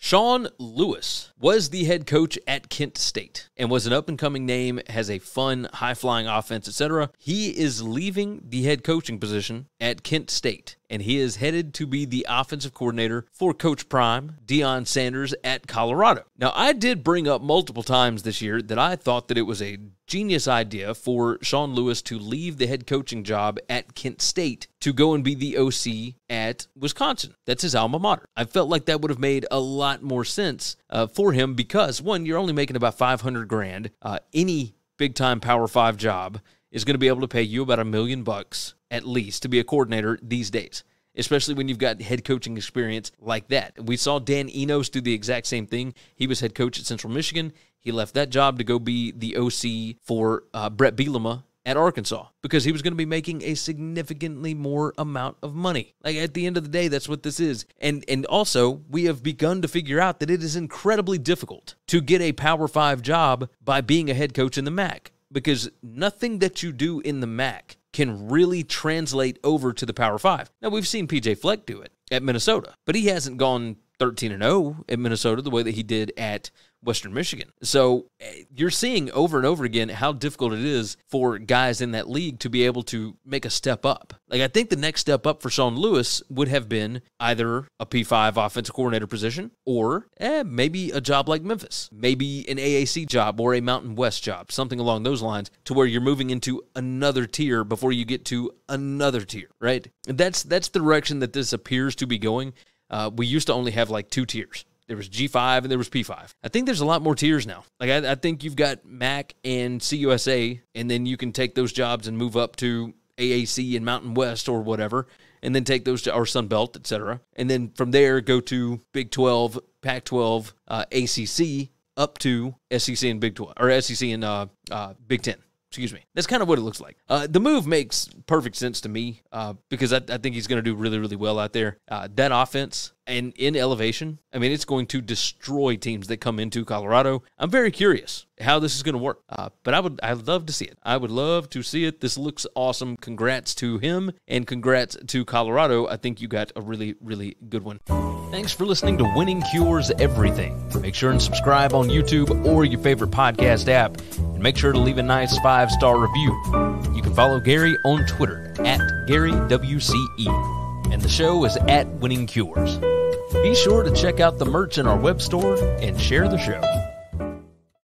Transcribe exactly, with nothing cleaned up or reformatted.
Sean Lewis was the head coach at Kent State and was an up-and-coming name, has a fun, high-flying offense, et cetera. He is leaving the head coaching position at Kent State, and he is headed to be the offensive coordinator for Coach Prime, Deion Sanders, at Colorado. Now, I did bring up multiple times this year that I thought that it was a genius idea for Sean Lewis to leave the head coaching job at Kent State to go and be the O C at Wisconsin. That's his alma mater. I felt like that would have made a lot more sense uh, for him because, one, you're only making about five hundred grand. Uh, any big-time Power Five job is going to be able to pay you about a million bucks at least to be a coordinator these days, especially when you've got head coaching experience like that. We saw Dan Enos do the exact same thing. He was head coach at Central Michigan. He left that job to go be the O C for uh, Brett Bielema at Arkansas because he was going to be making a significantly more amount of money. Like, at the end of the day, that's what this is. And and also, we have begun to figure out that it is incredibly difficult to get a Power Five job by being a head coach in the M A C because nothing that you do in the M A C can really translate over to the Power Five. Now, we've seen P J Fleck do it at Minnesota, but he hasn't gone thirteen and oh at Minnesota the way that he did at Western Michigan. So you're seeing over and over again how difficult it is for guys in that league to be able to make a step up. Like, I think the next step up for Sean Lewis would have been either a P five offensive coordinator position or eh, maybe a job like Memphis, maybe an A A C job or a Mountain West job, something along those lines, to where you're moving into another tier before you get to another tier, right? That's, that's the direction that this appears to be going. Uh, we used to only have like two tiers. There was G five and there was P five. I think there's a lot more tiers now. Like, I, I think you've got M A C and C U S A, and then you can take those jobs and move up to A A C and Mountain West or whatever, and then take those to our Sunbelt, et cetera. And then from there, go to Big twelve, Pac twelve, uh, A C C, up to S E C and Big twelve, or S E C and uh, uh, Big ten. Excuse me. That's kind of what it looks like. Uh, the move makes perfect sense to me uh, because I, I think he's going to do really, really well out there. Uh, that offense and in elevation, I mean, it's going to destroy teams that come into Colorado. I'm very curious how this is going to work, uh, but I would, I'd love to see it. I would love to see it. This looks awesome. Congrats to him and congrats to Colorado. I think you got a really, really good one. Thanks for listening to Winning Cures Everything. Make sure and subscribe on YouTube or your favorite podcast app. And make sure to leave a nice five-star review. You can follow Gary on Twitter, at Gary W C E. And the show is at Winning Cures. Be sure to check out the merch in our web store and share the show.